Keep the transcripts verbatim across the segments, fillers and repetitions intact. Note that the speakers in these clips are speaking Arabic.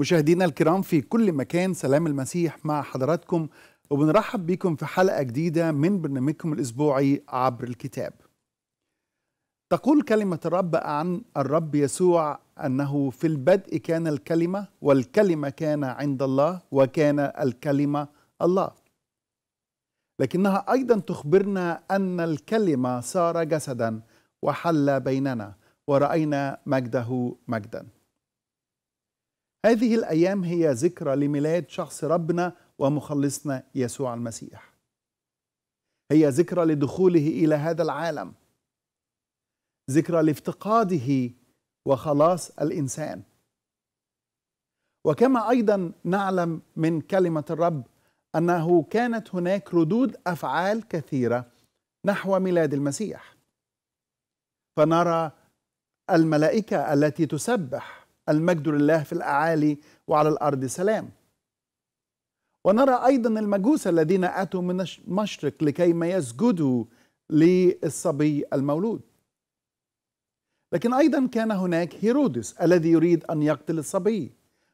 مشاهدينا الكرام في كل مكان، سلام المسيح مع حضراتكم، وبنرحب بكم في حلقة جديدة من برنامجكم الأسبوعي عبر الكتاب. تقول كلمة الرب عن الرب يسوع أنه في البدء كان الكلمة، والكلمة كان عند الله، وكان الكلمة الله. لكنها أيضا تخبرنا أن الكلمة صار جسدا وحل بيننا، ورأينا مجده مجدا. هذه الأيام هي ذكرى لميلاد شخص ربنا ومخلصنا يسوع المسيح. هي ذكرى لدخوله إلى هذا العالم، ذكرى لافتقاده وخلاص الإنسان. وكما أيضا نعلم من كلمة الرب أنه كانت هناك ردود أفعال كثيرة نحو ميلاد المسيح. فنرى الملائكة التي تسبح المجد لله في الأعالي وعلى الأرض سلام. ونرى أيضا المجوس الذين أتوا من المشرق لكيما يسجدوا للصبي المولود. لكن أيضا كان هناك هيرودس الذي يريد أن يقتل الصبي،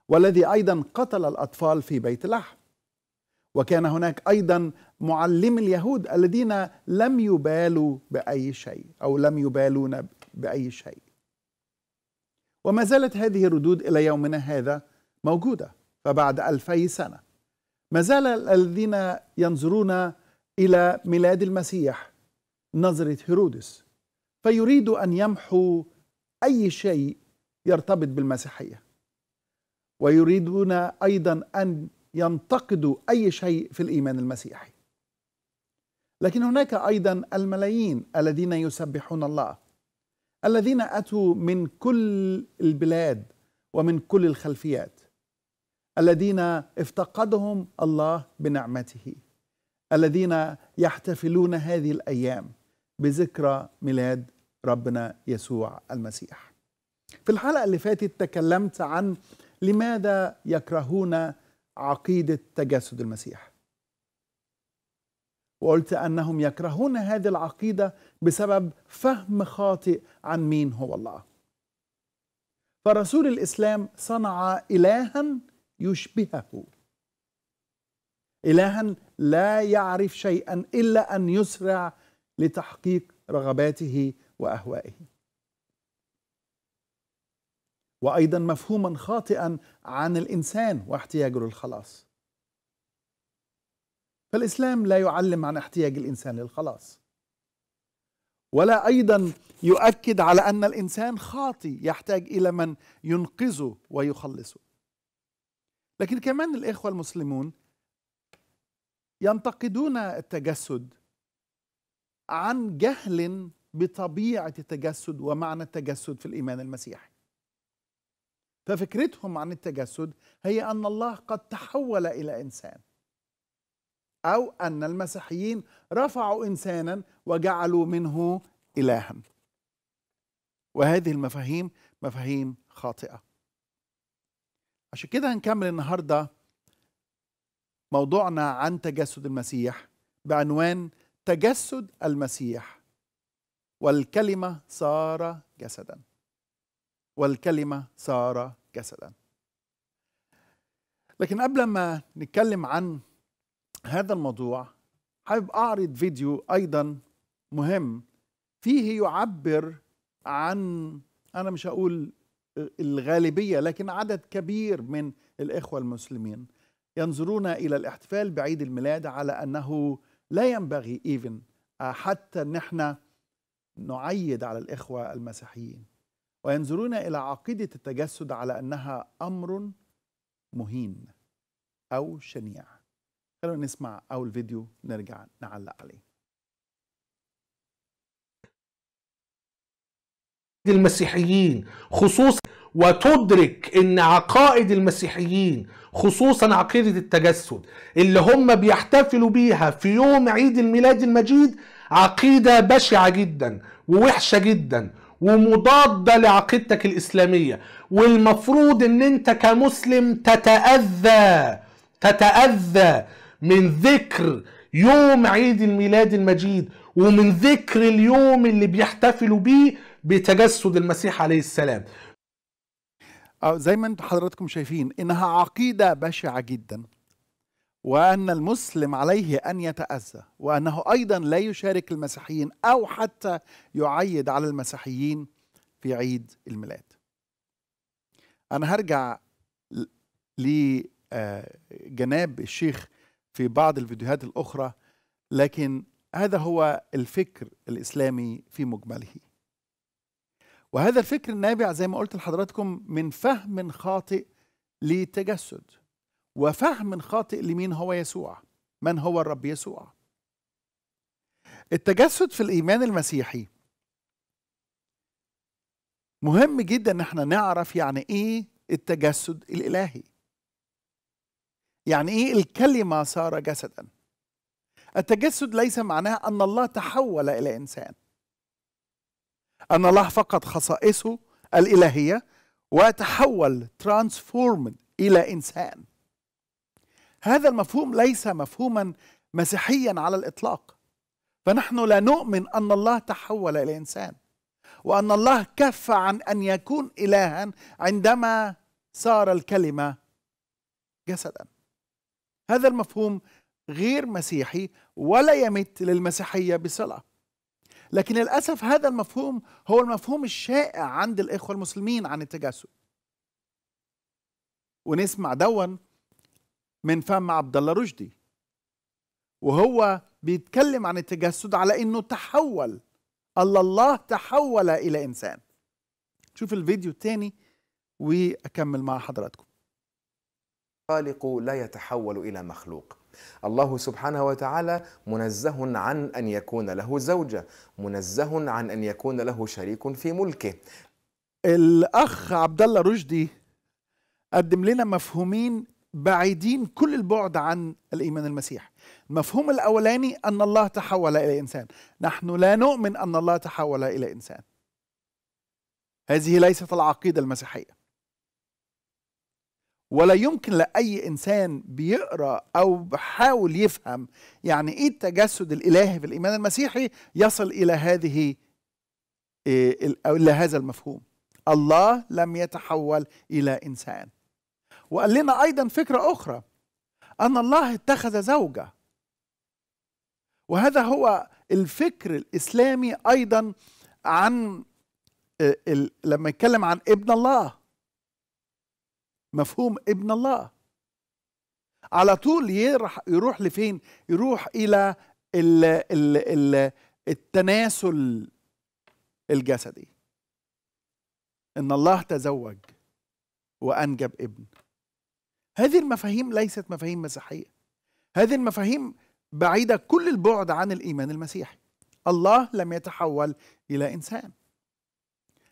والذي أيضا قتل الأطفال في بيت لحم. وكان هناك أيضا معلم اليهود الذين لم يبالوا بأي شيء، أو لم يبالون بأي شيء. وما زالت هذه الردود إلى يومنا هذا موجودة، فبعد ألفي سنة ما زال الذين ينظرون إلى ميلاد المسيح نظرة هيرودس، فيريد أن يمحو أي شيء يرتبط بالمسيحية، ويريدون أيضا أن ينتقدوا أي شيء في الإيمان المسيحي. لكن هناك أيضا الملايين الذين يسبحون الله، الذين أتوا من كل البلاد ومن كل الخلفيات، الذين افتقدهم الله بنعمته، الذين يحتفلون هذه الأيام بذكرى ميلاد ربنا يسوع المسيح. في الحلقة اللي فاتت تكلمت عن لماذا يكرهون عقيدة تجسد المسيح، وقلت أنهم يكرهون هذه العقيدة بسبب فهم خاطئ عن مين هو الله. فرسول الإسلام صنع إلها يشبهه، إلها لا يعرف شيئا إلا أن يسرع لتحقيق رغباته وأهوائه. وأيضا مفهوما خاطئا عن الإنسان واحتياجه للخلاص. فالإسلام لا يعلم عن احتياج الإنسان للخلاص، ولا أيضا يؤكد على أن الإنسان خاطئ يحتاج إلى من ينقذه ويخلصه. لكن كمان الإخوة المسلمون ينتقدون التجسد عن جهل بطبيعة التجسد ومعنى التجسد في الإيمان المسيحي. ففكرتهم عن التجسد هي أن الله قد تحول إلى إنسان، أو أن المسيحيين رفعوا إنسانا وجعلوا منه إلها. وهذه المفاهيم مفاهيم خاطئة. عشان كده هنكمل النهاردة موضوعنا عن تجسد المسيح بعنوان تجسد المسيح، والكلمة صار جسدا، والكلمة صار جسدا. لكن قبل ما نتكلم عن هذا الموضوع، حابب أعرض فيديو أيضا مهم فيه يعبر عن، أنا مش هقول الغالبية، لكن عدد كبير من الإخوة المسلمين ينظرون إلى الاحتفال بعيد الميلاد على أنه لا ينبغي إيفن حتى أن احنا نعيد على الإخوة المسيحيين، وينظرون إلى عقيدة التجسد على أنها أمر مهين أو شنيع. خلونا نسمع أول فيديو نرجع نعلق عليه. المسيحيين خصوصا، وتدرك ان عقائد المسيحيين خصوصا عقيدة التجسد اللي هم بيحتفلوا بيها في يوم عيد الميلاد المجيد عقيدة بشعة جدا ووحشة جدا ومضادة لعقيدتك الإسلامية. والمفروض ان انت كمسلم تتأذى تتأذى من ذكر يوم عيد الميلاد المجيد، ومن ذكر اليوم اللي بيحتفلوا بيه بتجسد المسيح عليه السلام. زي ما انتم حضراتكم شايفين انها عقيدة بشعة جدا، وان المسلم عليه ان يتأذى، وانه ايضا لا يشارك المسيحيين او حتى يعيد على المسيحيين في عيد الميلاد. انا هرجع لجناب الشيخ في بعض الفيديوهات الاخرى، لكن هذا هو الفكر الاسلامي في مجمله. وهذا الفكر النابع زي ما قلت لحضراتكم من فهم خاطئ للتجسد، وفهم خاطئ لمين هو يسوع، من هو الرب يسوع. التجسد في الإيمان المسيحي مهم جدا ان احنا نعرف يعني ايه التجسد الإلهي، يعني ايه الكلمة صار جسدا. التجسد ليس معناه ان الله تحول إلى إنسان، أن الله فقد خصائصه الإلهية وتحول ترانسفورمد إلى إنسان. هذا المفهوم ليس مفهوما مسيحيا على الإطلاق، فنحن لا نؤمن أن الله تحول إلى إنسان، وأن الله كف عن أن يكون إلها عندما صار الكلمة جسدا. هذا المفهوم غير مسيحي ولا يمت للمسيحية بصلة. لكن للأسف هذا المفهوم هو المفهوم الشائع عند الإخوة المسلمين عن التجسد، ونسمع دون من فم عبد الله رشدي وهو بيتكلم عن التجسد على إنه تحول، الله تحول إلى إنسان. شوف الفيديو الثاني وأكمل مع حضراتكم. الخالق لا يتحول إلى مخلوق. الله سبحانه وتعالى منزه عن أن يكون له زوجة، منزه عن أن يكون له شريك في ملكه. الأخ عبد الله رشدي قدم لنا مفهومين بعيدين كل البعد عن الإيمان المسيحي. المفهوم الأولاني أن الله تحول إلى إنسان، نحن لا نؤمن أن الله تحول إلى إنسان، هذه ليست العقيدة المسيحية. ولا يمكن لأي إنسان بيقرأ أو بحاول يفهم يعني إيه التجسد الإلهي في الإيمان المسيحي يصل إلى هذه أو إلى هذا المفهوم. الله لم يتحول إلى إنسان. وقال لنا أيضا فكرة أخرى، أن الله اتخذ زوجة، وهذا هو الفكر الإسلامي أيضا عن لما يتكلم عن ابن الله، مفهوم ابن الله على طول يروح, يروح لفين؟ يروح إلى ال ال ال التناسل الجسدي، إن الله تزوج وأنجب ابن. هذه المفاهيم ليست مفاهيم مسيحية، هذه المفاهيم بعيدة كل البعد عن الإيمان المسيحي. الله لم يتحول إلى إنسان.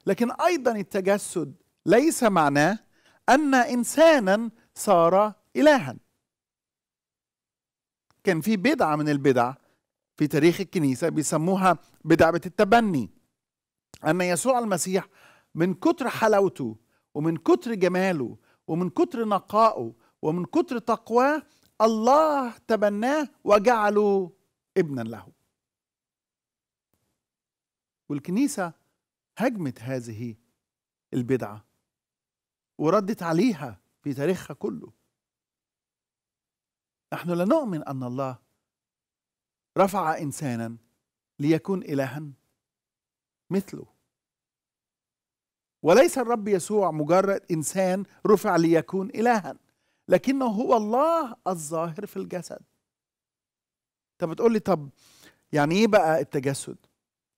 لكن أيضا التجسد ليس معناه أن إنسانا صار إلها. كان في بدعة من البدع في تاريخ الكنيسة بيسموها بدعة التبني، أن يسوع المسيح من كتر حلاوته ومن كتر جماله ومن كتر نقائه ومن كتر تقواه الله تبناه وجعله ابنا له. والكنيسة هجمت هذه البدعة وردت عليها في تاريخها كله. نحن لا نؤمن أن الله رفع إنسانا ليكون إلها مثله، وليس الرب يسوع مجرد إنسان رفع ليكون إلها، لكنه هو الله الظاهر في الجسد. طب بتقول لي طب يعني إيه بقى التجسد؟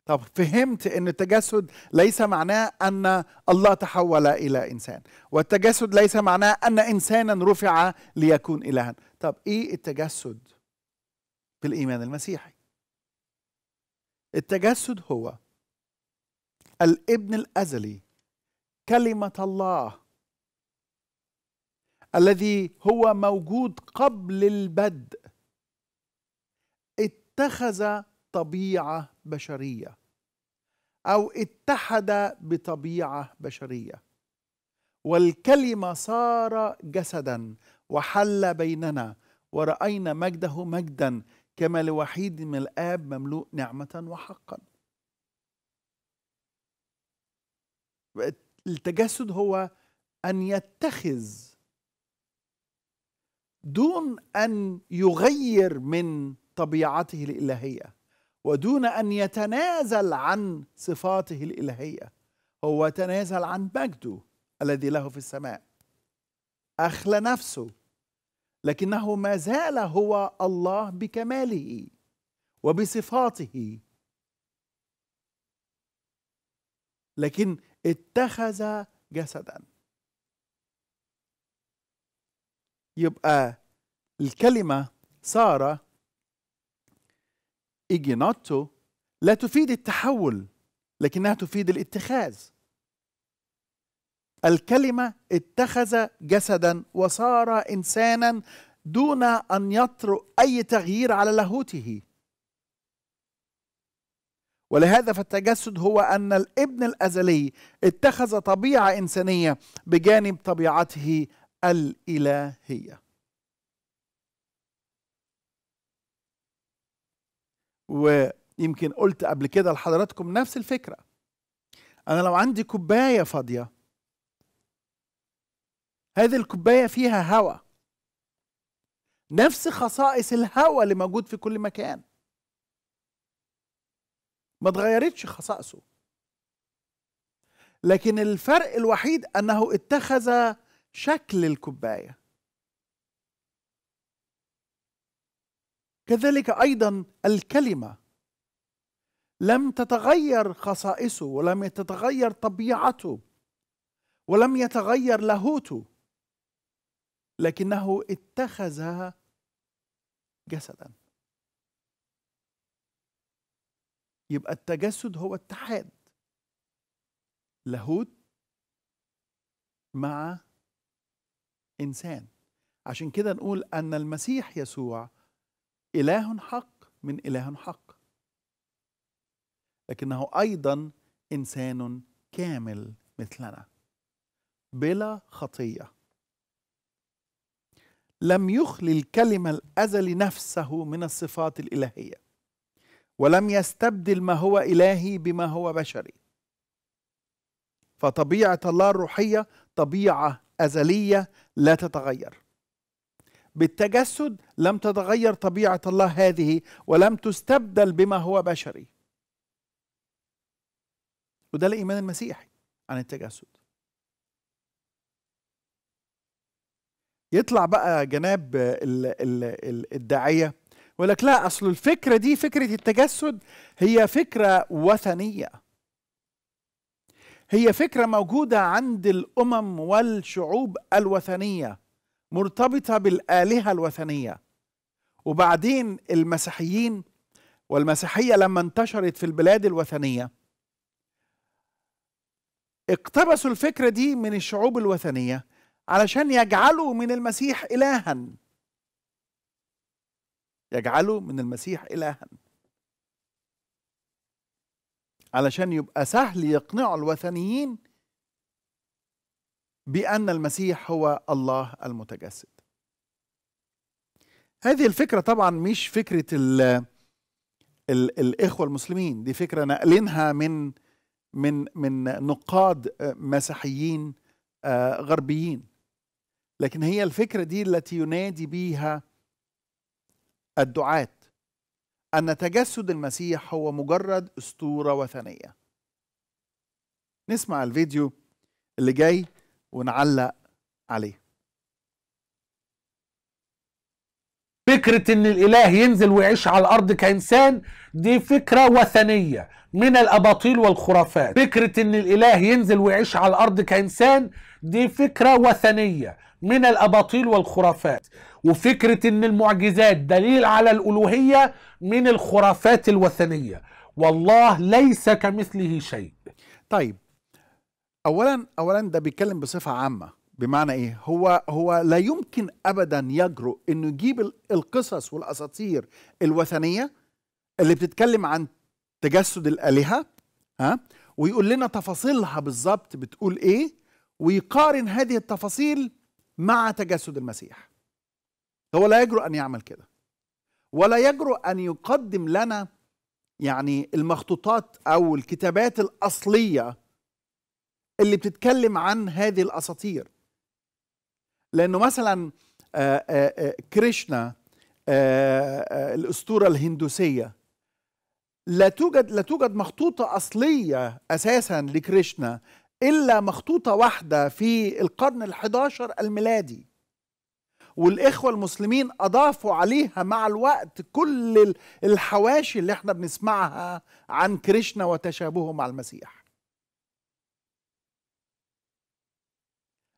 طب فهمت ان التجسد ليس معناه ان الله تحول الى انسان، والتجسد ليس معناه ان انسانا رفع ليكون الها. طب ايه التجسد في الايمان المسيحي؟ التجسد هو الابن الازلي كلمة الله الذي هو موجود قبل البدء، اتخذ طبيعة بشرية أو اتحد بطبيعة بشرية، والكلمة صار جسدا وحل بيننا، ورأينا مجده مجدا كما لوحيد من الآب مملوء نعمة وحقا. التجسد هو أن يتخذ دون أن يغير من طبيعته الإلهية ودون أن يتنازل عن صفاته الإلهية. هو تنازل عن مجده الذي له في السماء، أخلى نفسه، لكنه ما زال هو الله بكماله وبصفاته، لكن اتخذ جسدا. يبقى الكلمة سارة إيجيناتو لا تفيد التحول لكنها تفيد الاتخاذ. الكلمة اتخذ جسدا وصار إنسانا دون أن يطرأ أي تغيير على لاهوته، ولهذا فالتجسد هو أن الابن الأزلي اتخذ طبيعة إنسانية بجانب طبيعته الإلهية. ويمكن قلت قبل كده لحضراتكم نفس الفكرة، أنا لو عندي كوباية فاضية، هذه الكوباية فيها هواء، نفس خصائص الهواء اللي موجود في كل مكان، ما اتغيرتش خصائصه، لكن الفرق الوحيد أنه اتخذ شكل الكوباية. كذلك أيضا الكلمة لم تتغير خصائصه ولم تتغير طبيعته ولم يتغير لاهوته، لكنه اتخذ جسدا. يبقى التجسد هو اتحاد لاهوت مع إنسان. عشان كده نقول أن المسيح يسوع إله حق من إله حق، لكنه أيضا إنسان كامل مثلنا بلا خطية. لم يخلي الكلمة الأزلي نفسه من الصفات الإلهية، ولم يستبدل ما هو إلهي بما هو بشري، فطبيعة الله الروحية طبيعة أزلية لا تتغير. بالتجسد لم تتغير طبيعة الله هذه ولم تستبدل بما هو بشري، وده الإيمان المسيحي عن التجسد. يطلع بقى جناب الداعية يقول لك لا، أصل الفكرة دي فكرة التجسد هي فكرة وثنية، هي فكرة موجودة عند الأمم والشعوب الوثنية مرتبطة بالآلهة الوثنية. وبعدين المسيحيين والمسيحية لما انتشرت في البلاد الوثنية اقتبسوا الفكرة دي من الشعوب الوثنية علشان يجعلوا من المسيح إلها، يجعلوا من المسيح إلها علشان يبقى سهل يقنعوا الوثنيين بأن المسيح هو الله المتجسد. هذه الفكرة طبعا مش فكرة ال ال الإخوة المسلمين، دي فكرة نقلنها من من من نقاد مسيحيين غربيين، لكن هي الفكرة دي التي ينادي بيها الدعاة أن تجسد المسيح هو مجرد أسطورة وثنية. نسمع الفيديو اللي جاي ونعلق عليه. فكرة إن الإله ينزل ويعيش على الأرض كإنسان دي فكرة وثنية من الأباطيل والخرافات. فكرة إن الإله ينزل ويعيش على الأرض كإنسان دي فكرة وثنية من الأباطيل والخرافات، وفكرة إن المعجزات دليل على الألوهية من الخرافات الوثنية. والله ليس كمثله شيء. طيب أولاً أولاً ده بيتكلم بصفة عامة، بمعنى إيه؟ هو هو لا يمكن أبداً يجرؤ إنه يجيب القصص والأساطير الوثنية اللي بتتكلم عن تجسد الآلهة، ها، ويقول لنا تفاصيلها بالظبط بتقول إيه، ويقارن هذه التفاصيل مع تجسد المسيح. هو لا يجرؤ أن يعمل كده، ولا يجرؤ أن يقدم لنا يعني المخطوطات أو الكتابات الأصلية اللي بتتكلم عن هذه الأساطير. لأنه مثلا كريشنا الأسطورة الهندوسية لا توجد لا توجد مخطوطة أصلية أساسا لكريشنا إلا مخطوطة واحدة في القرن الحادي عشر الميلادي، والإخوة المسلمين أضافوا عليها مع الوقت كل الحواشي اللي احنا بنسمعها عن كريشنا وتشابهه مع المسيح.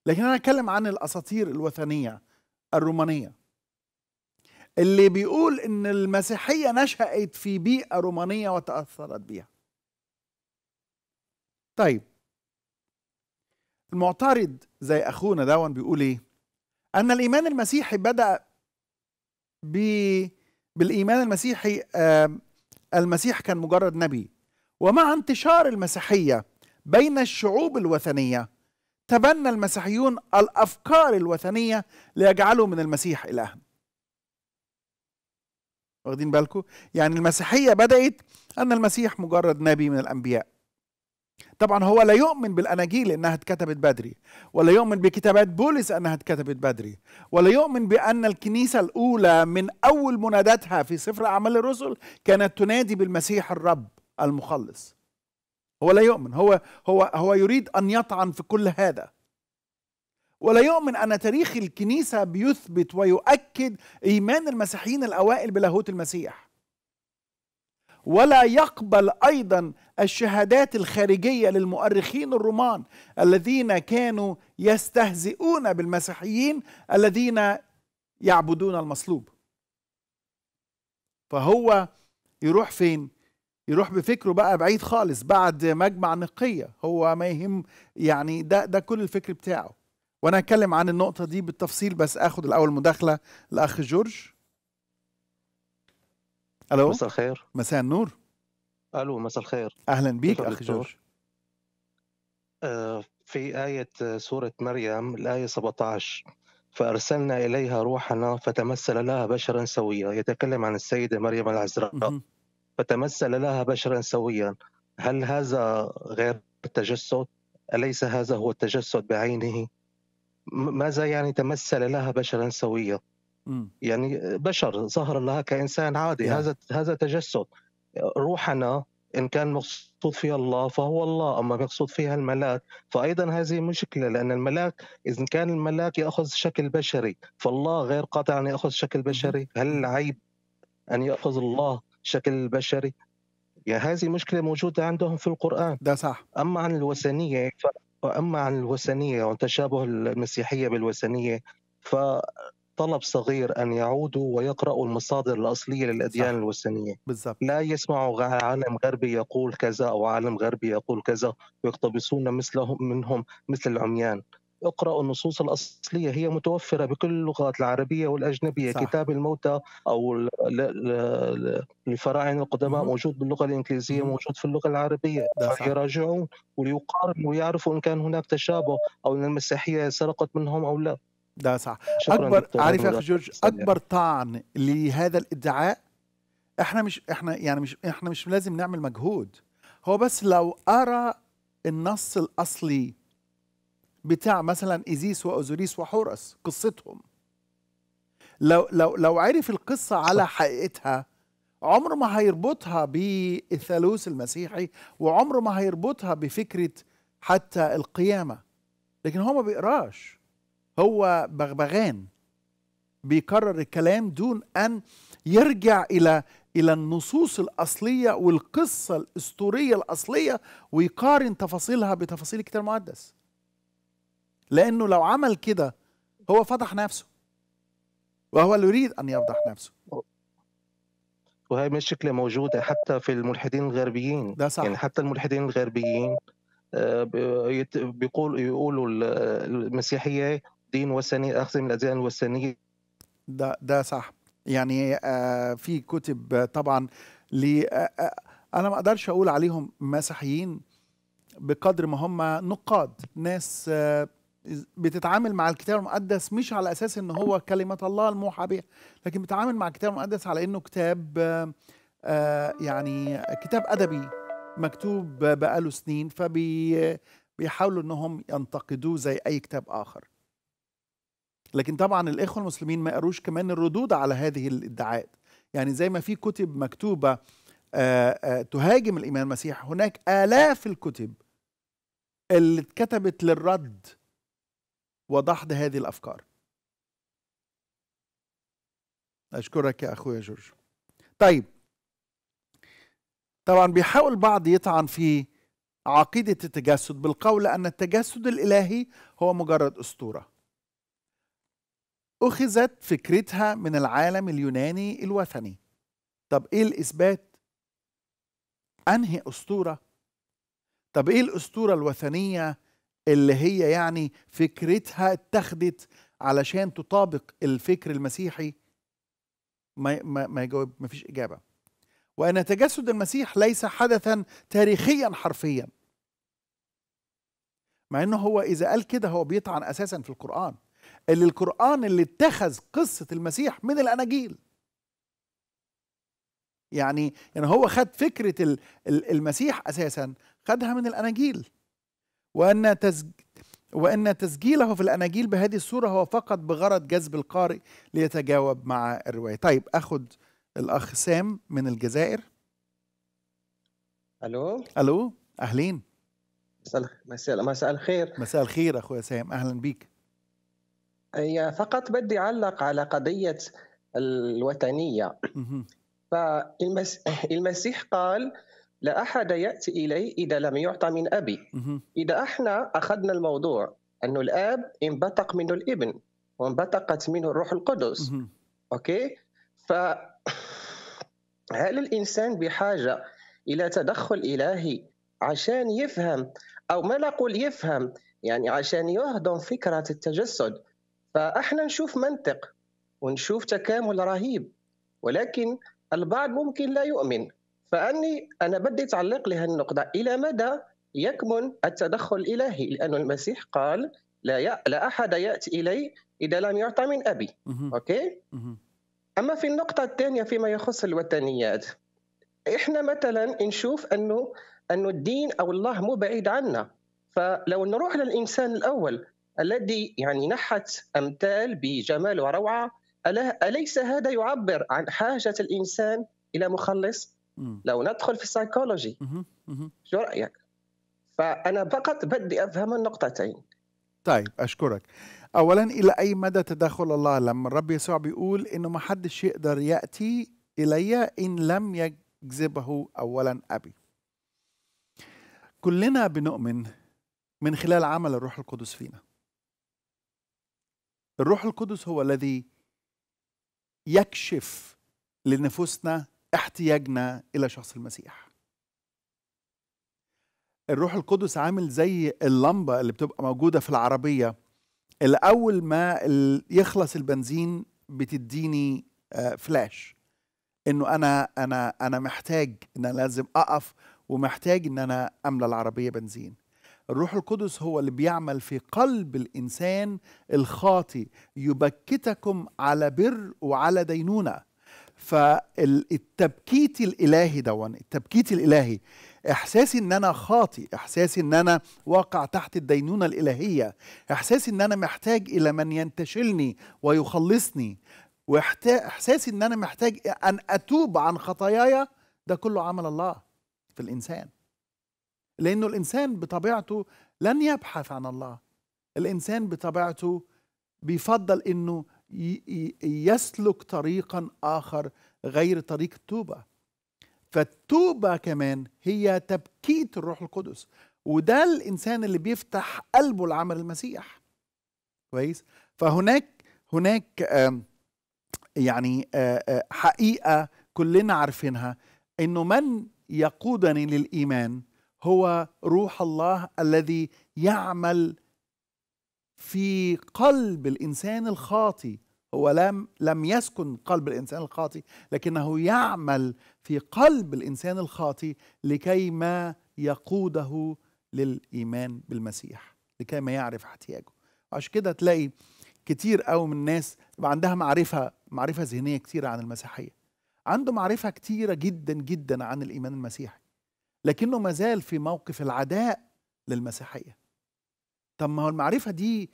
لكن أنا أتكلم عن الأساطير الوثنية الرومانية اللي بيقول إن المسيحية نشأت في بيئة رومانية وتأثرت بيها. طيب المعترض زي أخونا داون بيقول إيه؟ أن الإيمان المسيحي بدأ ب... بالإيمان المسيحي آه المسيح كان مجرد نبي، ومع انتشار المسيحية بين الشعوب الوثنية تبنى المسيحيون الأفكار الوثنية ليجعلوا من المسيح إلها. واخدين بالكم؟ يعني المسيحية بدأت أن المسيح مجرد نبي من الأنبياء. طبعا هو لا يؤمن بالأناجيل إنها اتكتبت بدري، ولا يؤمن بكتابات بولس أنها اتكتبت بدري، ولا يؤمن بأن الكنيسة الأولى من أول مناداتها في سفر أعمال الرسل كانت تنادي بالمسيح الرب المخلص. هو لا يؤمن، هو هو هو يريد أن يطعن في كل هذا، ولا يؤمن أن تاريخ الكنيسة بيثبت ويؤكد إيمان المسيحيين الأوائل بلاهوت المسيح، ولا يقبل أيضا الشهادات الخارجية للمؤرخين الرومان الذين كانوا يستهزئون بالمسيحيين الذين يعبدون المصلوب. فهو يروح فين؟ يروح بفكره بقى بعيد خالص بعد مجمع نقية، هو ما يهم يعني، ده ده كل الفكر بتاعه. وانا هتكلم عن النقطة دي بالتفصيل، بس اخد الاول مداخلة لأخ جورج. الو، مساء الخير. مساء النور. الو، مساء الخير. اهلا بيك اخ جورج. آه في آية سورة مريم الآية سبعة عشر، فأرسلنا إليها روحنا فتمثل لها بشرا سويا، يتكلم عن السيدة مريم العذراء، فتمثل لها بشرا سويا. هل هذا غير التجسد؟ أليس هذا هو التجسد بعينه؟ ماذا يعني تمثل لها بشرا سويا؟ يعني بشر ظهر لها كإنسان عادي، هذا هذا تجسد. روحنا إن كان مقصود فيها الله فهو الله، أما مقصود فيها الملاك فأيضا هذه مشكلة، لأن الملاك إذا كان الملاك يأخذ شكل بشري فالله غير قاطع أن يأخذ شكل بشري. هل العيب أن يأخذ الله شكل بشري؟ يعني هذه مشكلة موجودة عندهم في القرآن، ده صح. أما عن الوثنية ف... أما عن الوثنية وتشابه المسيحية بالوثنية، فطلب صغير أن يعودوا ويقرأوا المصادر الأصلية للأديان صح. الوثنية بالزبط. لا يسمعوا عالم غربي يقول كذا أو عالم غربي يقول كذا ويقتبسون مثلهم منهم مثل العميان. اقرأوا النصوص الأصلية، هي متوفرة بكل اللغات العربية والأجنبية صح. كتاب الموتى أو الفراعنة القدماء موجود باللغة الإنجليزية، موجود في اللغة العربية، فيراجعون ويقارنوا ويعرفوا إن كان هناك تشابه أو إن المسيحية سرقت منهم أو لا. ده صح. أكبر، عارف يا أخي جورج، أكبر طعن لهذا الإدعاء إحنا مش إحنا يعني مش إحنا مش لازم نعمل مجهود، هو بس لو أرى النص الأصلي بتاع مثلا إيزيس وأوزوريس وحورس قصتهم، لو لو لو عرف القصة على حقيقتها عمره ما هيربطها بالثالوث المسيحي، وعمره ما هيربطها بفكرة حتى القيامة. لكن هو ما بيقراش، هو بغبغان بيكرر الكلام دون أن يرجع إلى إلى النصوص الأصلية والقصة الأسطورية الأصلية ويقارن تفاصيلها بتفاصيل الكتاب المقدس، لأنه لو عمل كده هو فضح نفسه، وهو اللي يريد أن يفضح نفسه. وهي مشكلة موجودة حتى في الملحدين الغربيين، ده صح. يعني حتى الملحدين الغربيين بيقول يقولوا المسيحية دين وثني، أخذ من الأديان الوثنية. ده ده صح. يعني في كتب طبعا لي أنا ما أقدرش أقول عليهم مسيحيين بقدر ما هم نقاد، ناس بتتعامل مع الكتاب المقدس مش على اساس ان هو كلمه الله الموحى بها، لكن بتتعامل مع الكتاب المقدس على انه كتاب آه يعني كتاب ادبي مكتوب بقاله سنين، فبيحاولوا انهم ينتقدوه زي اي كتاب اخر. لكن طبعا الإخوة المسلمين ما قروش كمان الردود على هذه الادعاءات. يعني زي ما في كتب مكتوبة تهاجم الإمام المسيح، هناك آلاف الكتب اللي اتكتبت للرد وضحض هذه الأفكار. أشكرك يا أخويا جورج. طيب طبعا بيحاول البعض يطعن في عقيدة التجسد بالقول أن التجسد الإلهي هو مجرد أسطورة أخذت فكرتها من العالم اليوناني الوثني. طب إيه الإثبات؟ أنهي أسطورة؟ طب إيه الأسطورة الوثنية اللي هي يعني فكرتها اتخذت علشان تطابق الفكر المسيحي؟ ما ما ما يجاوب، ما فيش إجابة. وأن تجسد المسيح ليس حدثا تاريخيا حرفيا، مع أنه هو إذا قال كده هو بيطعن أساسا في القرآن، اللي القرآن اللي اتخذ قصة المسيح من الأناجيل. يعني يعني هو خد فكرة المسيح أساسا خدها من الأناجيل، وأن تسج... وأن تسجيله في الأناجيل بهذه الصورة هو فقط بغرض جذب القارئ ليتجاوب مع الرواية. طيب أخد الأخ سام من الجزائر. ألو ألو، أهلين. مساء مساء الخير. مساء الخير أخويا سام، أهلا بيك. هي فقط بدي أعلق على قضية الوثنية. فالمسيح قال لا أحد يأتي إلي إذا لم يعطى من أبي. إذا احنا أخذنا الموضوع أنه الآب انبثق منه الابن وانبثقت منه الروح القدس، أوكي؟ فهل الإنسان بحاجة إلى تدخل إلهي عشان يفهم، أو ما نقول يفهم يعني عشان يهضم فكرة التجسد؟ فاحنا نشوف منطق ونشوف تكامل رهيب، ولكن البعض ممكن لا يؤمن. فاني انا بدي اتعلق لهذه النقطه، الى مدى يكمن التدخل الالهي؟ لأن المسيح قال لا ي... لا احد ياتي الي اذا لم يعطى من ابي. اوكي. اما في النقطه الثانيه فيما يخص الوثنيات، احنا مثلا نشوف انه انه الدين او الله مو بعيد عنا. فلو نروح للانسان الاول الذي يعني نحت أمثال بجمال وروعة، أليس هذا يعبر عن حاجة الإنسان إلى مخلص؟ لو ندخل في السايكولوجي، شو رأيك؟ فأنا فقط بدي أفهم النقطتين. طيب أشكرك. أولا، إلى أي مدى تدخل الله لما الرب يسوع بيقول إنه ما حدش يقدر يأتي إلي إن لم يجذبه أولا أبي؟ كلنا بنؤمن من خلال عمل الروح القدس فينا. الروح القدس هو الذي يكشف لنفوسنا احتياجنا إلى شخص المسيح. الروح القدس عامل زي اللمبة اللي بتبقى موجودة في العربية، اللي أول ما يخلص البنزين بتديني فلاش إنه أنا أنا أنا محتاج إن أنا لازم أقف، ومحتاج إن أنا أملى العربية بنزين. الروح القدس هو اللي بيعمل في قلب الإنسان الخاطئ، يبكتكم على بر وعلى دينونة. فالتبكيت الإلهي دون التبكيت الإلهي، إحساسي إن أنا خاطئ، إحساسي إن أنا واقع تحت الدينونة الإلهية، إحساسي إن أنا محتاج إلى من ينتشلني ويخلصني، وإحساسي إن أنا محتاج أن أتوب عن خطاياي، ده كله عمل الله في الإنسان. لأنه الإنسان بطبيعته لن يبحث عن الله. الإنسان بطبيعته بيفضل أنه يسلك طريقا آخر غير طريق التوبة. فالتوبة كمان هي تبكيت الروح القدس، وده الإنسان اللي بيفتح قلبه لعمل المسيح. كويس؟ فهناك هناك آه يعني آه آه حقيقة كلنا عارفينها، أنه من يقودني للإيمان هو روح الله الذي يعمل في قلب الإنسان الخاطئ. هو لم لم يسكن قلب الإنسان الخاطئ، لكنه يعمل في قلب الإنسان الخاطئ لكي ما يقوده للإيمان بالمسيح، لكي ما يعرف احتياجه. وعشان كده تلاقي كتير قوي من الناس عندها معرفة معرفة ذهنية كتيرة عن المسيحية، عنده معرفة كتيرة جدا جدا عن الإيمان المسيحي، لكنه مازال في موقف العداء للمسيحية. طب ما هو المعرفة دي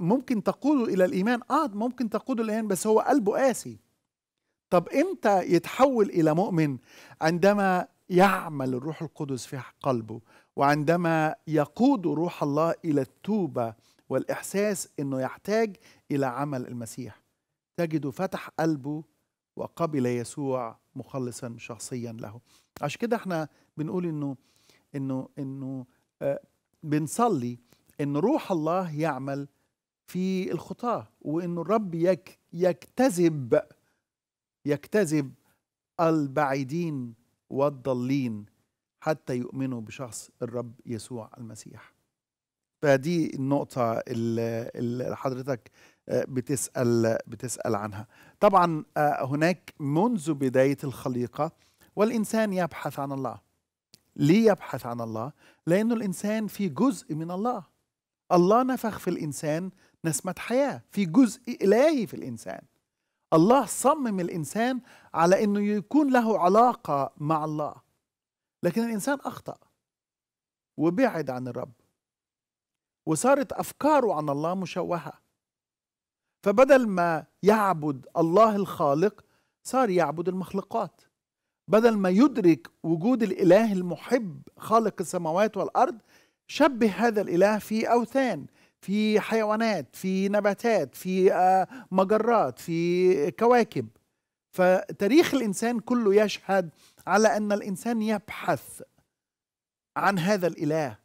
ممكن تقوده إلى الإيمان. آه ممكن تقوده الإيمان، بس هو قلبه قاسي. طب إمتى يتحول إلى مؤمن؟ عندما يعمل الروح القدس في قلبه، وعندما يقود روح الله إلى التوبة والإحساس إنه يحتاج إلى عمل المسيح. تجده فتح قلبه وقبل يسوع مخلصا شخصيا له. عشان كده احنا بنقول إنه إنه إنه آه بنصلي إن روح الله يعمل في الخطاة، وإن الرب يك يجتذب يجتذب البعيدين والضالين حتى يؤمنوا بشخص الرب يسوع المسيح. فدي النقطة اللي حضرتك بتسأل بتسأل عنها. طبعا هناك منذ بداية الخليقة والإنسان يبحث عن الله. ليه يبحث عن الله؟ لأنه الإنسان في جزء من الله. الله نفخ في الإنسان نسمة حياة، في جزء إلهي في الإنسان. الله صمم الإنسان على أنه يكون له علاقة مع الله، لكن الإنسان أخطأ وبعد عن الرب، وصارت أفكاره عن الله مشوهة. فبدل ما يعبد الله الخالق صار يعبد المخلوقات. بدل ما يدرك وجود الإله المحب خالق السماوات والأرض، شبه هذا الإله في أوثان، في حيوانات، في نباتات، في مجرات، في كواكب. فتاريخ الإنسان كله يشهد على أن الإنسان يبحث عن هذا الإله،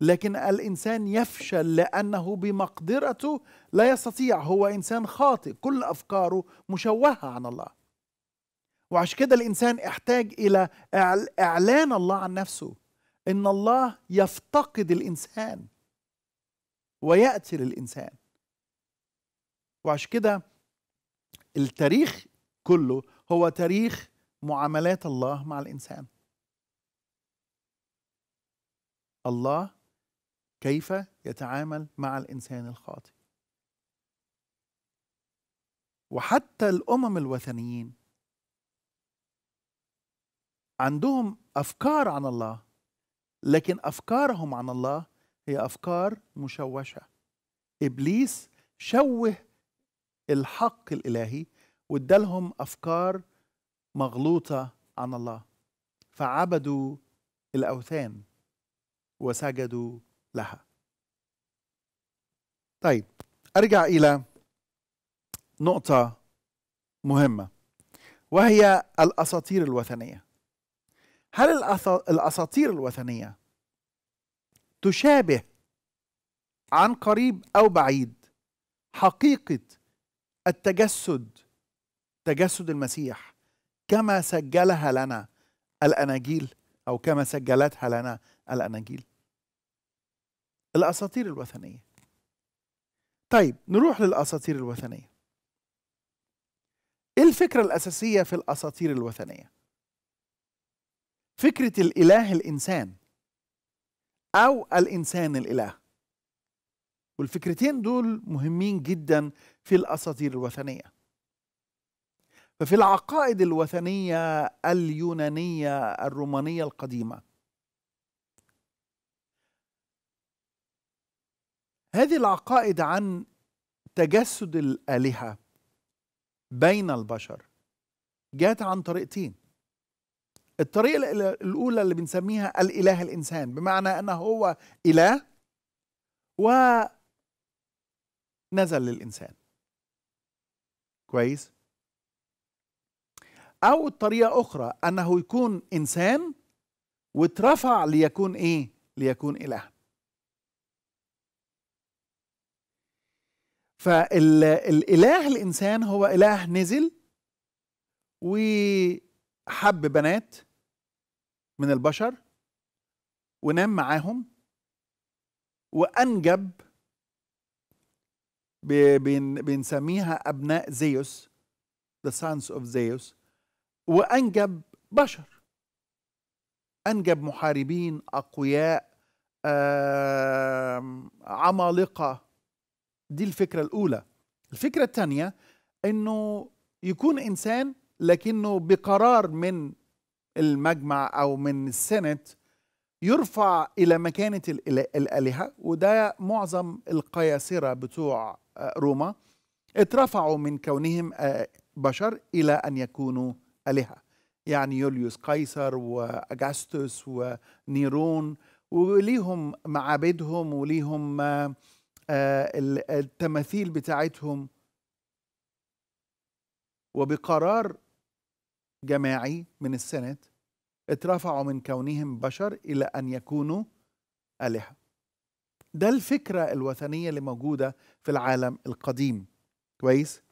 لكن الإنسان يفشل لأنه بمقدرته لا يستطيع. هو إنسان خاطئ، كل أفكاره مشوهة عن الله. وعشان كده الإنسان احتاج إلى إعلان الله عن نفسه، إن الله يفتقد الإنسان ويأتي للإنسان. وعشان كده التاريخ كله هو تاريخ معاملات الله مع الإنسان. الله كيف يتعامل مع الإنسان الخاطئ. وحتى الأمم الوثنيين عندهم أفكار عن الله، لكن أفكارهم عن الله هي أفكار مشوشة. إبليس شوه الحق الإلهي وادالهم أفكار مغلوطة عن الله، فعبدوا الأوثان وسجدوا لها. طيب أرجع إلى نقطة مهمة، وهي الأساطير الوثنية. هل الأساطير الوثنية تشابه عن قريب أو بعيد حقيقة التجسد، تجسد المسيح كما سجلها لنا الأناجيل، أو كما سجلتها لنا الأناجيل؟ الأساطير الوثنية. طيب نروح للأساطير الوثنية. إيه الفكرة الأساسية في الأساطير الوثنية؟ فكرة الإله الإنسان أو الإنسان الإله. والفكرتين دول مهمين جدا في الأساطير الوثنية. ففي العقائد الوثنية اليونانية الرومانية القديمة، هذه العقائد عن تجسد الآلهة بين البشر جاءت عن طريقتين. الطريقة الأولى اللي بنسميها الإله الإنسان، بمعنى أنه هو إله ونزل للإنسان. كويس؟ أو الطريقة أخرى أنه يكون إنسان واترفع ليكون إيه؟ ليكون إله. فالإله الإنسان هو إله نزل وحب بنات من البشر ونام معاهم وأنجب، بنسميها أبناء زيوس، the sons of زيوس، وأنجب بشر، أنجب محاربين أقوياء عمالقة. دي الفكرة الأولى. الفكرة الثانية أنه يكون إنسان، لكنه بقرار من المجمع أو من السنت يرفع إلى مكانة الآلهة، وده معظم القياصرة بتوع روما اترفعوا من كونهم بشر إلى أن يكونوا آلهة، يعني يوليوس قيصر وأغسطس ونيرون، وليهم معابدهم وليهم التماثيل بتاعتهم. وبقرار جماعي من السنة اترفعوا من كونهم بشر إلى أن يكونوا آلهة. ده الفكرة الوثنية اللي موجودة في العالم القديم. كويس؟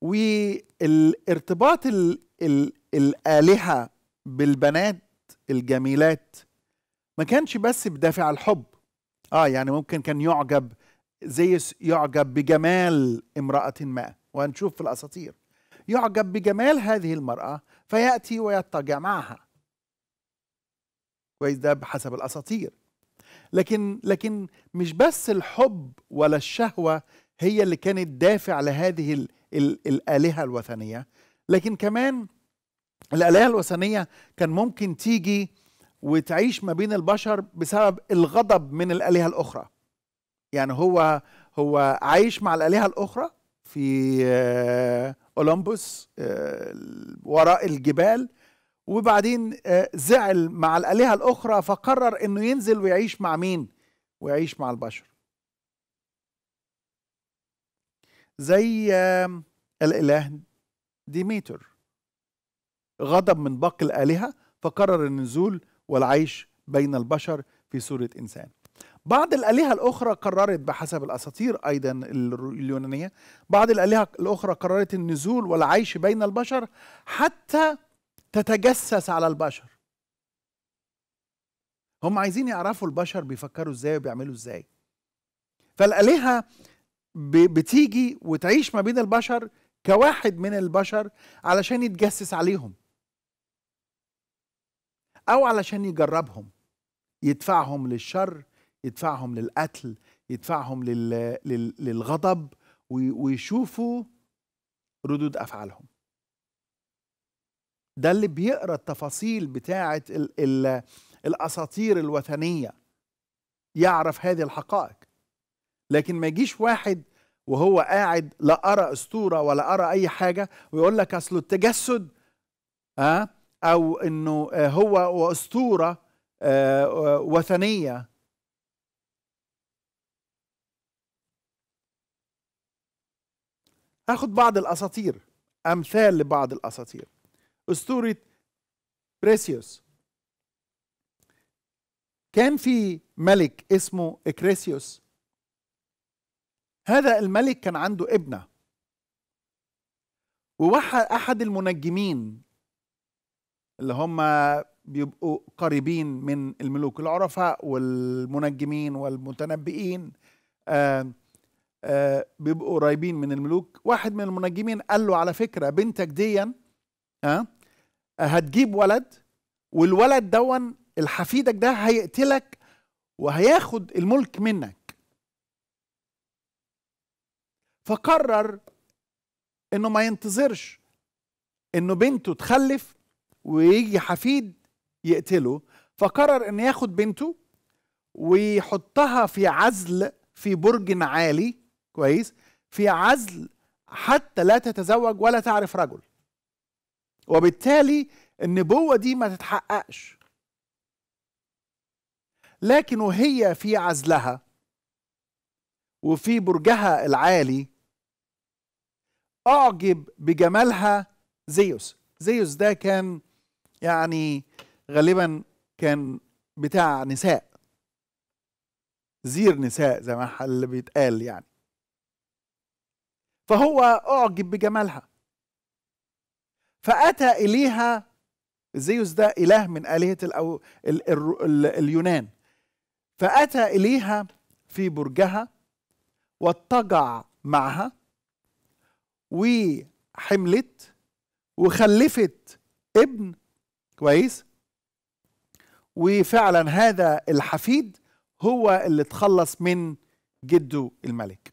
والارتباط ال ال الآلهة بالبنات الجميلات ما كانش بس بدافع الحب. آه يعني ممكن كان يعجب، زيوس يعجب بجمال امرأة ما، وهنشوف في الأساطير يعجب بجمال هذه المرأة فيأتي ويتطجع معها. كويس؟ ده بحسب الأساطير. لكن لكن مش بس الحب ولا الشهوة هي اللي كانت دافع لهذه ال ال الآلهة الوثنية، لكن كمان الآلهة الوثنية كان ممكن تيجي وتعيش ما بين البشر بسبب الغضب من الآلهة الأخرى. يعني هو هو عايش مع الآلهة الأخرى في أولمبوس وراء الجبال، وبعدين زعل مع الآلهة الأخرى فقرر إنه ينزل ويعيش مع مين؟ ويعيش مع البشر. زي الإله ديمتر غضب من باقي الآلهة فقرر النزول والعيش بين البشر في صورة إنسان. بعض الآلهة الأخرى قررت بحسب الأساطير أيضا اليونانية، بعض الآلهة الأخرى قررت النزول والعيش بين البشر حتى تتجسس على البشر. هم عايزين يعرفوا البشر بيفكروا إزاي وبيعملوا إزاي، فالآلهة بتيجي وتعيش ما بين البشر كواحد من البشر علشان يتجسس عليهم أو علشان يجربهم، يدفعهم للشر، يدفعهم للقتل، يدفعهم للغضب، ويشوفوا ردود أفعالهم. ده اللي بيقرأ التفاصيل بتاعة الأساطير الوثنية يعرف هذه الحقائق. لكن ما يجيش واحد وهو قاعد لا أرى أسطورة ولا أرى أي حاجة ويقول لك أصله التجسد أه؟ أو أنه هو وأسطورة أه وثنية. هاخد بعض الأساطير، أمثال لبعض الأساطير. أسطورة بريسيوس، كان في ملك اسمه إكريسيوس. هذا الملك كان عنده ابنة، وواحد أحد المنجمين اللي هم بيبقوا قريبين من الملوك العرفاء والمنجمين والمتنبئين، آآ آآ بيبقوا قريبين من الملوك. واحد من المنجمين قال له على فكرة بنتك ديا هتجيب ولد، والولد دون الحفيدك ده هيقتلك وهياخد الملك منك. فقرر انه ما ينتظرش انه بنته تخلف ويجي حفيد يقتله، فقرر انه ياخد بنته ويحطها في عزل في برج عالي. كويس؟ في عزل حتى لا تتزوج ولا تعرف رجل، وبالتالي النبوة دي ما تتحققش. لكن وهي في عزلها وفي برجها العالي أعجب بجمالها زيوس. زيوس ده كان يعني غالبا كان بتاع نساء، زير نساء زي ما اللي بيتقال يعني، فهو أعجب بجمالها فأتى إليها. زيوس ده إله من آلهة الأو... ال... ال... ال... اليونان. فأتى إليها في برجها واتجع معها، وحملت وخلفت ابن. كويس؟ وفعلا هذا الحفيد هو اللي اتخلص من جده الملك.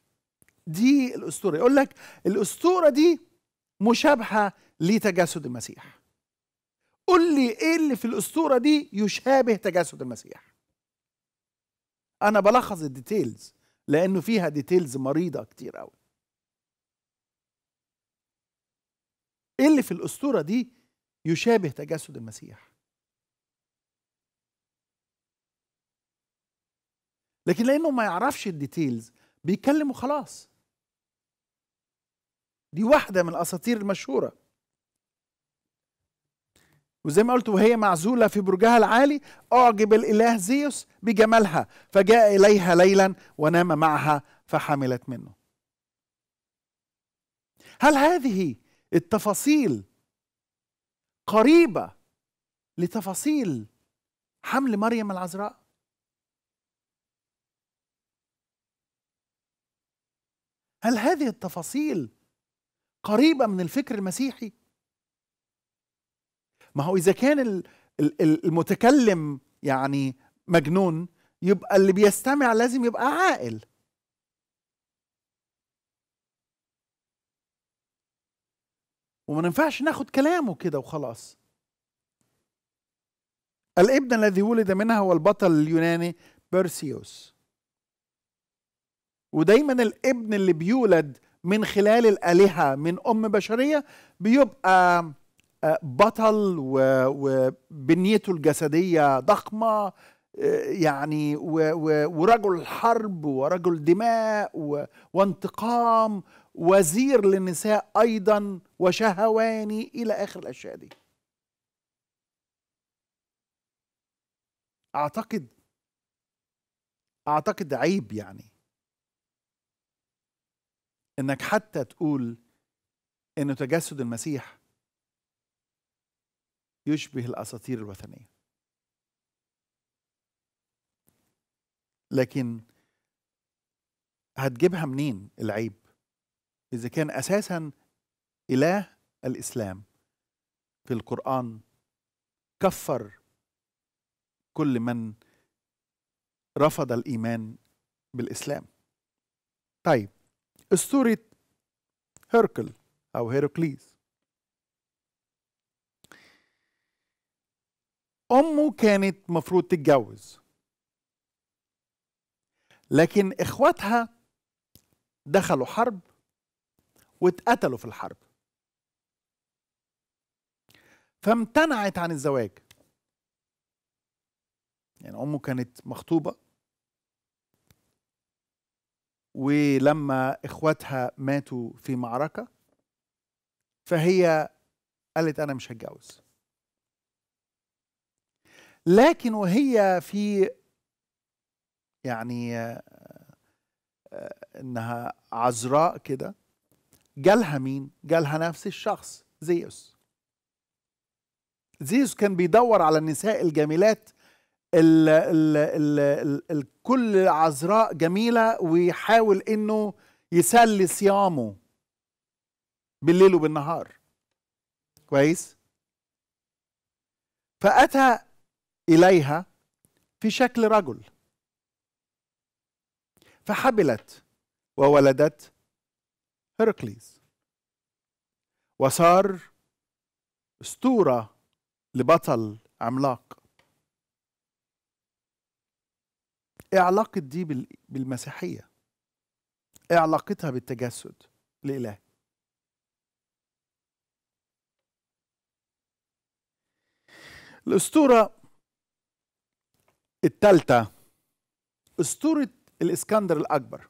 دي الأسطورة. يقول لك الأسطورة دي مشابهة لتجسد المسيح. قل لي ايه اللي في الاسطوره دي يشابه تجسد المسيح. انا بلخص الديتيلز لانه فيها ديتيلز مريضه كتير قوي. ايه اللي في الاسطوره دي يشابه تجسد المسيح؟ لكن لانه ما يعرفش الديتيلز بيتكلم وخلاص. دي واحده من الاساطير المشهوره، وزي ما قلت وهي معزولة في برجها العالي أعجب الإله زيوس بجمالها فجاء إليها ليلا ونام معها فحملت منه. هل هذه التفاصيل قريبة لتفاصيل حمل مريم العذراء؟ هل هذه التفاصيل قريبة من الفكر المسيحي؟ ما هو إذا كان المتكلم يعني مجنون يبقى اللي بيستمع لازم يبقى عاقل. وما ينفعش ناخد كلامه كده وخلاص. الابن الذي ولد منها هو البطل اليوناني بريسيوس. ودايما الابن اللي بيولد من خلال الآلهة من أم بشرية بيبقى بطل وبنيته الجسدية ضخمة يعني ورجل حرب ورجل دماء وانتقام وزير للنساء أيضا وشهواني إلى آخر الأشياء دي. أعتقد أعتقد عيب يعني إنك حتى تقول إنه تجسد المسيح يشبه الأساطير الوثنية. لكن هتجيبها منين العيب إذا كان أساسا إله الإسلام في القرآن كفر كل من رفض الإيمان بالإسلام؟ طيب أسطورة هيركل أو هيركليز، أمه كانت مفروض تتجوز لكن إخواتها دخلوا حرب واتقتلوا في الحرب فامتنعت عن الزواج. يعني أمه كانت مخطوبة ولما إخواتها ماتوا في معركة فهي قالت أنا مش هتجوز. لكن وهي في يعني انها عذراء كده جالها مين؟ جالها نفس الشخص زيوس. زيوس كان بيدور على النساء الجميلات ال ال ال ال ال كل عذراء جميله ويحاول انه يسلي صيامه بالليل وبالنهار. كويس؟ فأتى إليها في شكل رجل فحبلت وولدت هيركليز وصار أسطورة لبطل عملاق. إيه علاقة دي بالمسيحية؟ إيه علاقتها بالتجسد الإلهي؟ الأسطورة التالتة أسطورة الإسكندر الأكبر.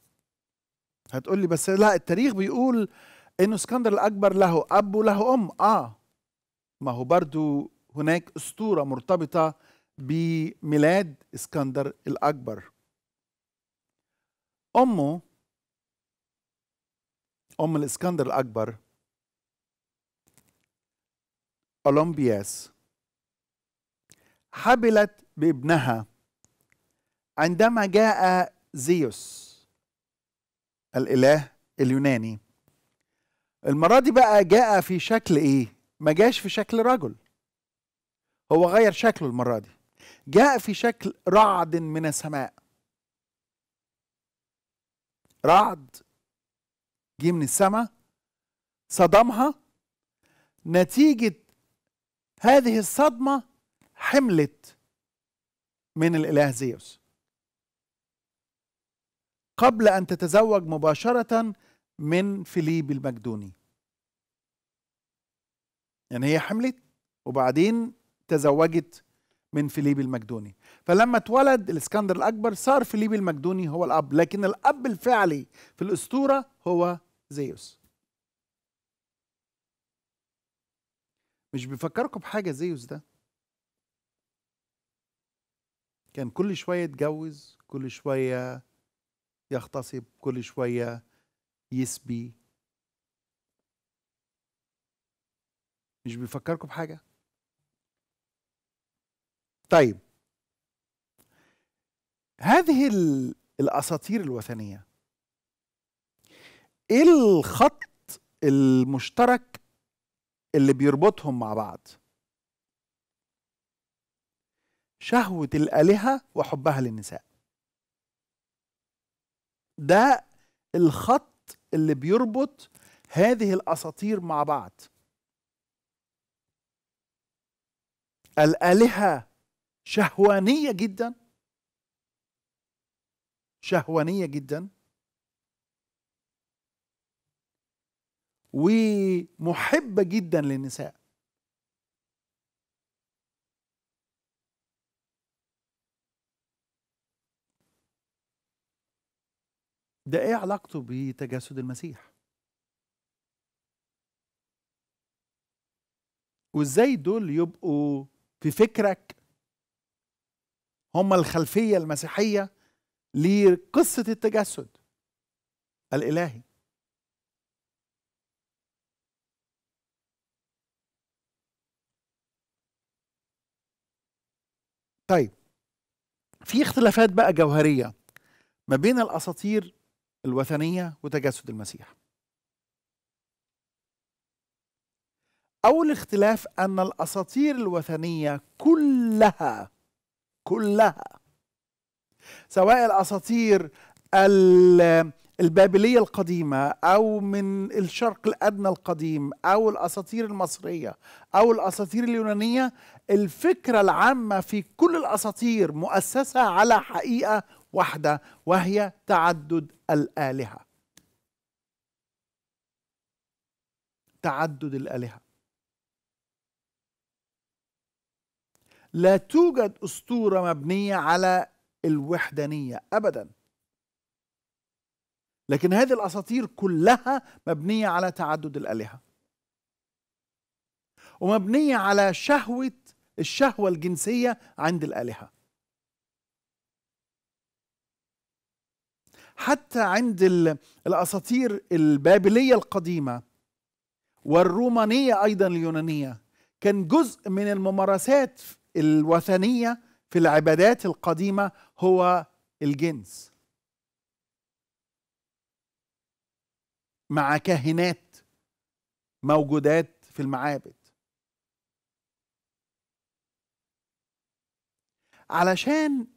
هتقول لي بس لا التاريخ بيقول إنه اسكندر الأكبر له أب وله أم. آه ما هو برضو هناك أسطورة مرتبطة بميلاد اسكندر الأكبر. أمه أم الإسكندر الأكبر أولومبياس حبلت بابنها عندما جاء زيوس الإله اليوناني. المرة دي بقى جاء في شكل إيه؟ ما جاش في شكل رجل، هو غير شكله المرة دي، جاء في شكل رعد من السماء. رعد جه من السماء صدمها نتيجة هذه الصدمة حملت من الإله زيوس قبل أن تتزوج مباشرة من فيليب المقدوني. يعني هي حملت وبعدين تزوجت من فيليب المقدوني. فلما اتولد الإسكندر الأكبر صار فيليب المقدوني هو الأب، لكن الأب الفعلي في الأسطورة هو زيوس. مش بيفكركم بحاجة زيوس ده كان كل شوية يتجوز، كل شوية يغتصب، كل شوية يسبي. مش بيفكركم بحاجة؟ طيب هذه الأساطير الوثنية ايه الخط المشترك اللي بيربطهم مع بعض؟ شهوة الآلهة وحبها للنساء. ده الخط اللي بيربط هذه الأساطير مع بعض. الآلهة شهوانية جدا، شهوانية جدا ومحبة جدا للنساء. ده ايه علاقته بتجسد المسيح؟ وازاي دول يبقوا في فكرك هم الخلفية المسيحية لقصة التجسد الإلهي؟ طيب في اختلافات بقى جوهرية ما بين الأساطير الوثنية وتجسد المسيح. أول اختلاف أن الأساطير الوثنية كلها كلها سواء الأساطير البابلية القديمة أو من الشرق الأدنى القديم أو الأساطير المصرية أو الأساطير اليونانية، الفكرة العامة في كل الأساطير مؤسسة على حقيقة واحدة وهي تعدد الآلهة. تعدد الآلهة. لا توجد أسطورة مبنية على الوحدانية أبدا، لكن هذه الأساطير كلها مبنية على تعدد الآلهة ومبنية على شهوة الشهوة الجنسية عند الآلهة. حتى عند الأساطير البابلية القديمة والرومانية أيضا اليونانية كان جزء من الممارسات الوثنية في العبادات القديمة هو الجنس مع كاهنات موجودات في المعابد، علشان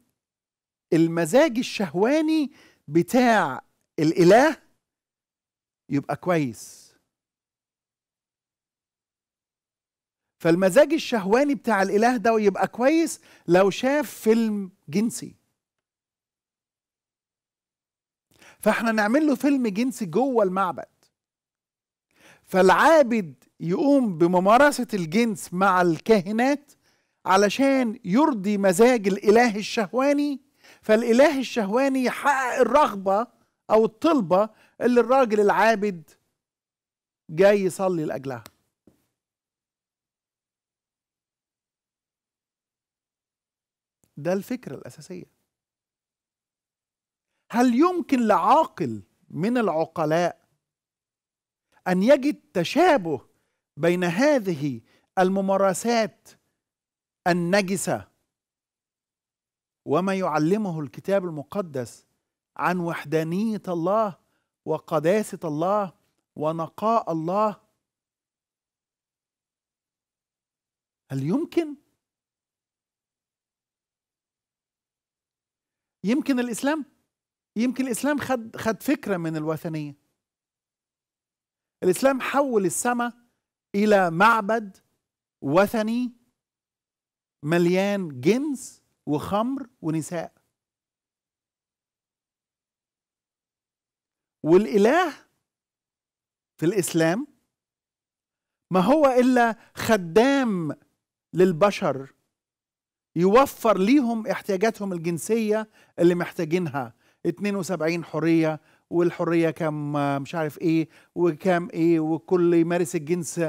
المزاج الشهواني بتاع الإله يبقى كويس. فالمزاج الشهواني بتاع الإله ده يبقى كويس لو شاف فيلم جنسي، فاحنا نعمل له فيلم جنسي جوه المعبد، فالعابد يقوم بممارسة الجنس مع الكاهنات علشان يرضي مزاج الإله الشهواني، فالإله الشهواني يحقق الرغبة أو الطلبة اللي الراجل العابد جاي يصلي لأجلها. ده الفكرة الأساسية. هل يمكن لعاقل من العقلاء أن يجد تشابه بين هذه الممارسات النجسة وما يعلمه الكتاب المقدس عن وحدانية الله وقداسة الله ونقاء الله؟ هل يمكن؟ يمكن الإسلام، يمكن الإسلام خد خد فكرة من الوثنية. الإسلام حول السماء إلى معبد وثني مليان جنس وخمر ونساء. والإله في الإسلام ما هو إلا خدام للبشر يوفر ليهم احتياجاتهم الجنسية اللي محتاجينها. اثنين وسبعين حرية، والحرية كم مش عارف ايه وكم ايه، وكل يمارس الجنس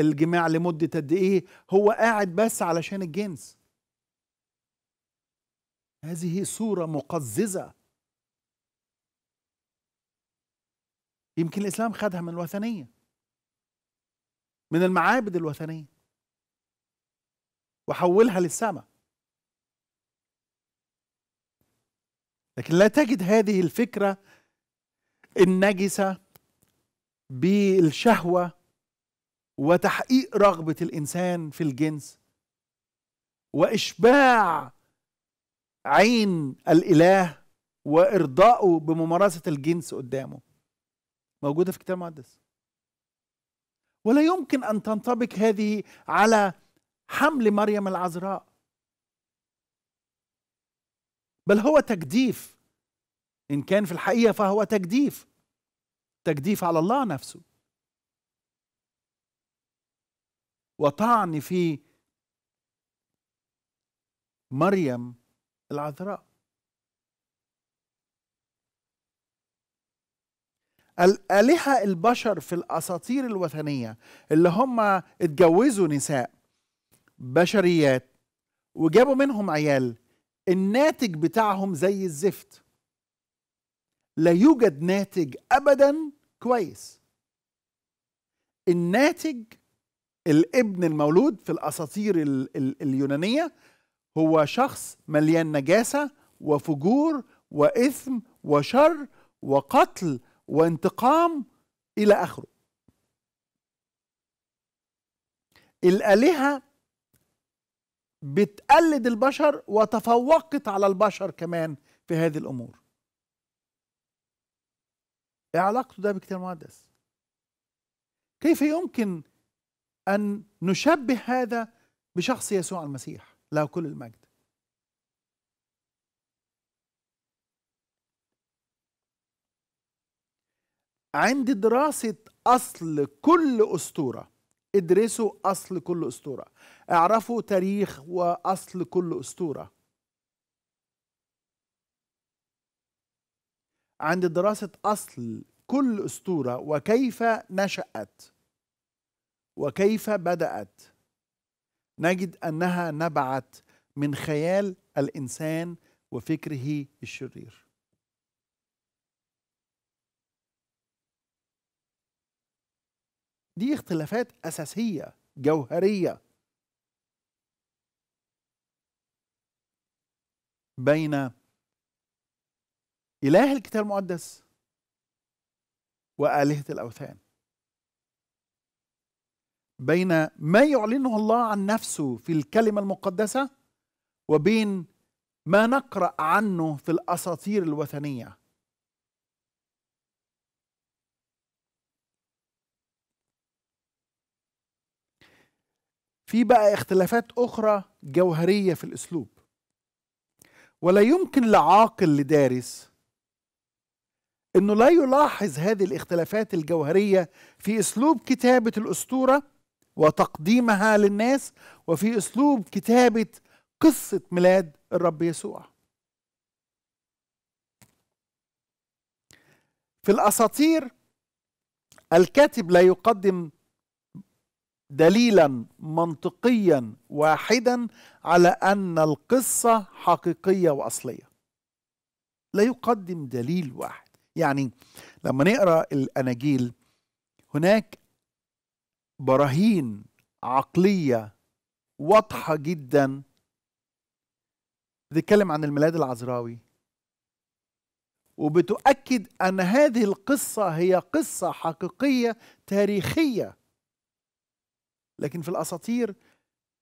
الجماع لمدة قد ايه. هو قاعد بس علشان الجنس. هذه صورة مقززة. يمكن الإسلام خدها من الوثنية، من المعابد الوثنية، وحولها للسماء. لكن لا تجد هذه الفكرة النجسة بالشهوة وتحقيق رغبة الإنسان في الجنس وإشباع عين الإله وإرضائه بممارسة الجنس قدامه موجودة في الكتاب المقدس. ولا يمكن أن تنطبق هذه على حمل مريم العذراء، بل هو تجديف. إن كان في الحقيقة فهو تجديف، تجديف على الله نفسه، وطعن في مريم العذراء. الآلهة البشر في الأساطير الوثنية اللي هم اتجوزوا نساء بشريات وجابوا منهم عيال، الناتج بتاعهم زي الزفت. لا يوجد ناتج أبدا كويس. الناتج الابن المولود في الأساطير اليونانية هو شخص مليان نجاسة وفجور وإثم وشر وقتل وانتقام إلى آخره. الآلهة بتقلد البشر وتفوقت على البشر كمان في هذه الأمور. إيه علاقته ده بالكتاب المقدس؟ كيف يمكن أن نشبه هذا بشخص يسوع المسيح له كل المجد؟ عند دراسة أصل كل أسطورة، ادرسوا أصل كل أسطورة، اعرفوا تاريخ وأصل كل أسطورة. عند دراسة أصل كل أسطورة وكيف نشأت وكيف بدأت، نجد أنها نبعت من خيال الإنسان وفكره الشرير. دي اختلافات أساسية جوهرية بين إله الكتاب المقدس وآلهة الأوثان، بين ما يعلنه الله عن نفسه في الكلمة المقدسة وبين ما نقرأ عنه في الأساطير الوثنية. في بقى اختلافات أخرى جوهرية في الأسلوب. ولا يمكن لعاقل لدارس أنه لا يلاحظ هذه الاختلافات الجوهرية في أسلوب كتابة الأسطورة وتقديمها للناس وفي أسلوب كتابة قصة ميلاد الرب يسوع. في الأساطير الكاتب لا يقدم دليلا منطقيا واحدا على أن القصة حقيقية وأصلية. لا يقدم دليل واحد. يعني لما نقرأ الأناجيل هناك براهين عقلية واضحة جدا بتتكلم عن الميلاد العذراوي وبتؤكد أن هذه القصة هي قصة حقيقية تاريخية، لكن في الأساطير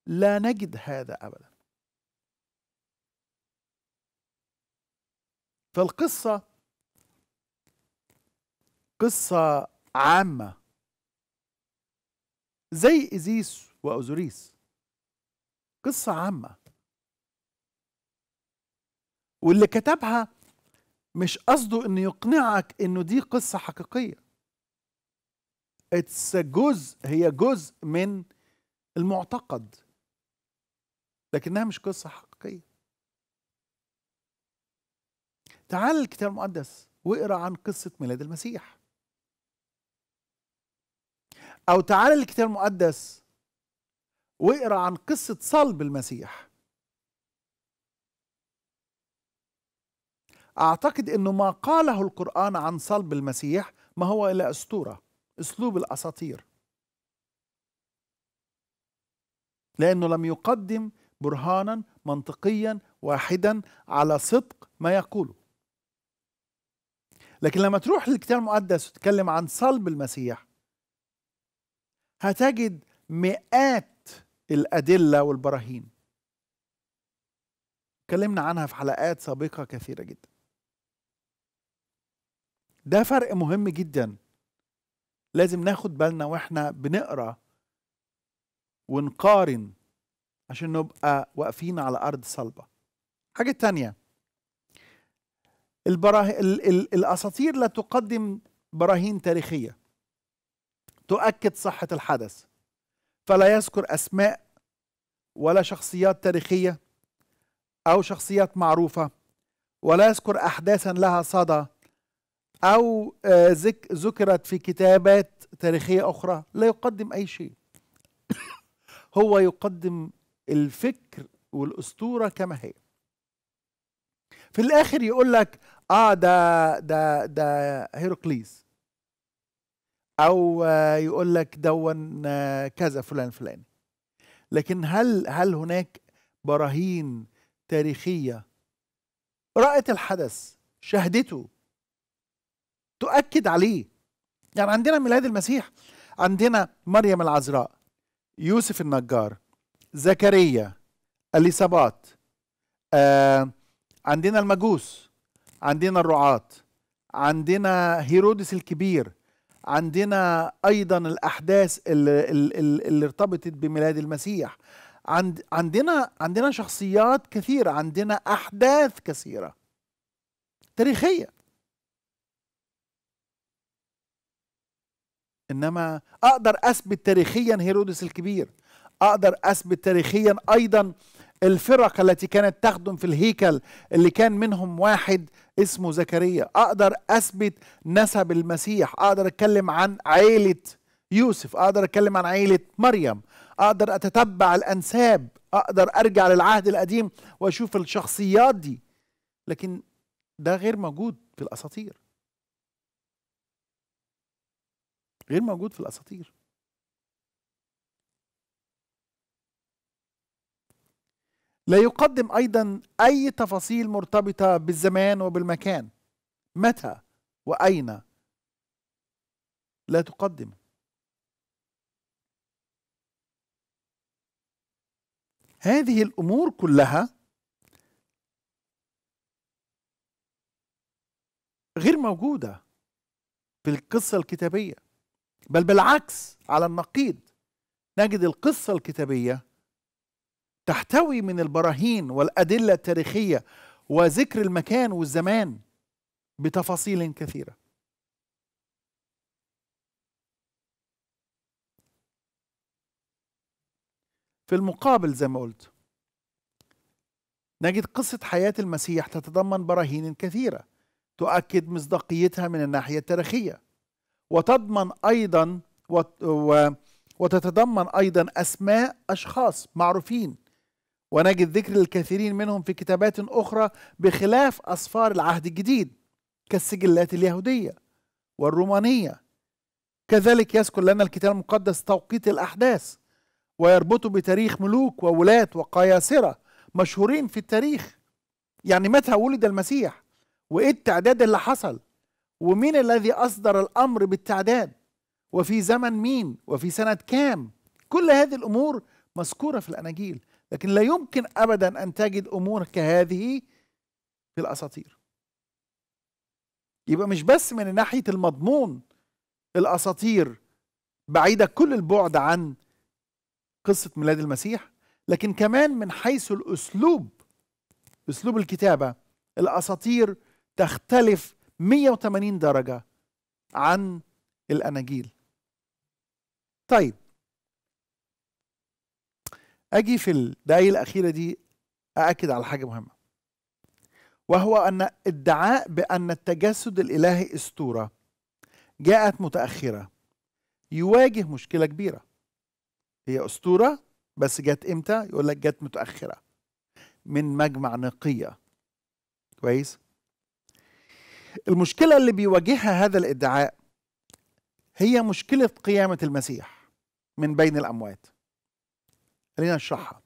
لا نجد هذا أبدا. فالقصة قصة عامة زي إيزيس وأوزوريس. قصة عامة، واللي كتبها مش قصده إنه يقنعك إنه دي قصة حقيقية. اتس جزء، هي جزء من المعتقد، لكنها مش قصة حقيقية. تعال الكتاب المقدس واقرأ عن قصة ميلاد المسيح، أو تعال الكتاب المقدس واقرأ عن قصة صلب المسيح. أعتقد أنه ما قاله القرآن عن صلب المسيح ما هو إلا أسطورة، أسلوب الأساطير، لأنه لم يقدم برهانا منطقيا واحدا على صدق ما يقوله. لكن لما تروح للكتاب المقدس وتتكلم عن صلب المسيح هتجد مئات الأدلة والبراهين، تكلمنا عنها في حلقات سابقة كثيرة جدا. ده فرق مهم جدا لازم ناخد بالنا واحنا بنقرأ ونقارن عشان نبقى واقفين على أرض صلبة. حاجة تانية، البراه... ال... ال... الأساطير لا تقدم براهين تاريخية تؤكد صحة الحدث، فلا يذكر أسماء ولا شخصيات تاريخية أو شخصيات معروفة، ولا يذكر أحداثا لها صدى أو ذك... ذكرت في كتابات تاريخية أخرى. لا يقدم أي شيء، هو يقدم الفكر والأسطورة كما هي. في الآخر يقول لك آه ده ده ده هيركليز، أو يقول لك دون كذا فلان فلان. لكن هل هل هناك براهين تاريخية رأت الحدث، شهدته، تؤكد عليه؟ يعني عندنا ميلاد المسيح، عندنا مريم العذراء، يوسف النجار، زكريا، اليصابات، آه عندنا المجوس، عندنا الرعاة، عندنا هيرودس الكبير، عندنا أيضا الأحداث اللي, اللي, اللي ارتبطت بميلاد المسيح. عند عندنا عندنا شخصيات كثيرة، عندنا أحداث كثيرة تاريخية. إنما أقدر أثبت تاريخيا هيرودس الكبير، أقدر أثبت تاريخيا أيضا الفرق التي كانت تخدم في الهيكل اللي كان منهم واحد اسمه زكريا، أقدر أثبت نسب المسيح، أقدر أتكلم عن عائلة يوسف، أقدر أتكلم عن عائلة مريم، أقدر أتتبع الأنساب، أقدر أرجع للعهد القديم وأشوف الشخصيات دي. لكن ده غير موجود في الأساطير، غير موجود في الأساطير. لا يقدم أيضا أي تفاصيل مرتبطة بالزمان وبالمكان، متى وأين لا تقدم. هذه الأمور كلها غير موجودة في القصة الكتابية، بل بالعكس على النقيض نجد القصة الكتابية تحتوي من البراهين والأدلة التاريخية وذكر المكان والزمان بتفاصيل كثيرة. في المقابل زي ما قلت نجد قصة حياة المسيح تتضمن براهين كثيرة تؤكد مصداقيتها من الناحية التاريخية، وتضمن أيضا وتتضمن أيضا أسماء أشخاص معروفين، ونجد ذكر الكثيرين منهم في كتابات أخرى بخلاف أسفار العهد الجديد كالسجلات اليهودية والرومانية. كذلك يذكر لنا الكتاب المقدس توقيت الأحداث ويربطه بتاريخ ملوك وولاة وقياصرة مشهورين في التاريخ. يعني متى ولد المسيح، وإيه التعداد اللي حصل، ومين الذي أصدر الأمر بالتعداد، وفي زمن مين، وفي سنة كام. كل هذه الأمور مذكورة في الأناجيل، لكن لا يمكن أبدا أن تجد أمور كهذه في الأساطير. يبقى مش بس من ناحية المضمون الأساطير بعيدة كل البعد عن قصة ميلاد المسيح، لكن كمان من حيث الأسلوب، أسلوب الكتابة، الأساطير تختلف مئة وثمانين درجة عن الأناجيل. طيب أجي في الدقايق الأخيرة دي أأكد على حاجة مهمة، وهو أن ادعاء بأن التجسد الإلهي أسطورة جاءت متأخرة يواجه مشكلة كبيرة. هي أسطورة بس جت إمتى؟ يقول لك جت متأخرة من مجمع نقية. كويس؟ المشكلة اللي بيواجهها هذا الادعاء هي مشكلة قيامة المسيح من بين الأموات. خلينا نشرحها.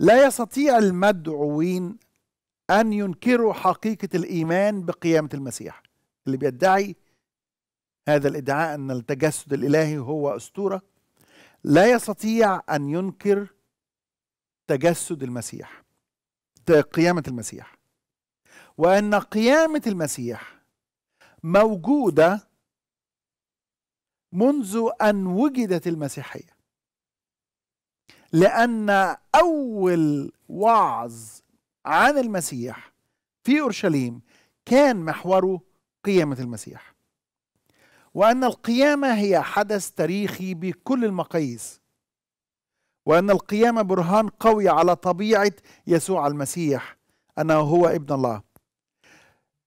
لا يستطيع المدعوين أن ينكروا حقيقة الإيمان بقيامة المسيح. اللي بيدعي هذا الادعاء أن التجسد الإلهي هو أسطورة لا يستطيع أن ينكر تجسد المسيح، قيامة المسيح، وأن قيامة المسيح موجودة منذ أن وجدت المسيحية، لأن أول وعظ عن المسيح في أورشليم كان محوره قيامة المسيح، وأن القيامة هي حدث تاريخي بكل المقاييس، وأن القيامة برهان قوي على طبيعة يسوع المسيح أنه هو ابن الله.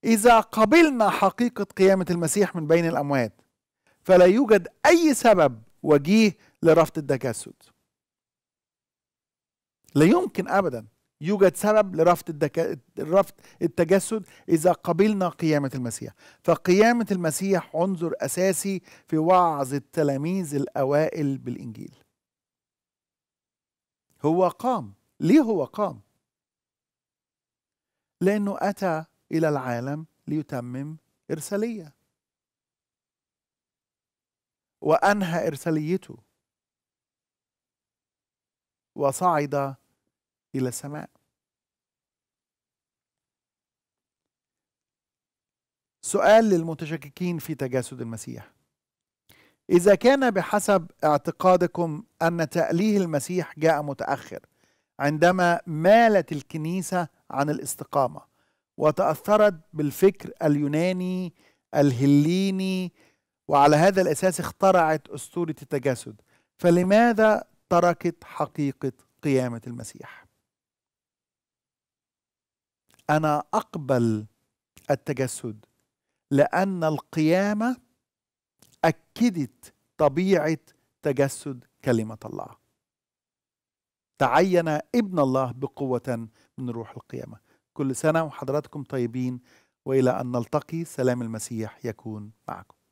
إذا قبلنا حقيقة قيامة المسيح من بين الأموات فلا يوجد أي سبب وجيه لرفض التجسد. لا يمكن أبدا يوجد سبب لرفض الدك... رفض التجسد إذا قبلنا قيامة المسيح. فقيامة المسيح عنصر أساسي في وعظ التلاميذ الأوائل بالإنجيل. هو قام. ليه هو قام؟ لأنه أتى إلى العالم ليتمم إرسالية، وأنهى إرساليته وصعد إلى السماء. سؤال للمتشككين في تجسد المسيح: إذا كان بحسب اعتقادكم أن تأليه المسيح جاء متأخر عندما مالت الكنيسة عن الاستقامة وتأثرت بالفكر اليوناني الهليني، وعلى هذا الأساس اخترعت أسطورة التجسد، فلماذا تركت حقيقة قيامة المسيح؟ أنا أقبل التجسد لأن القيامة أكدت طبيعة تجسد كلمة الله. تعين ابن الله بقوة من روح القيامة. كل سنة وحضراتكم طيبين، وإلى أن نلتقي سلام المسيح يكون معكم.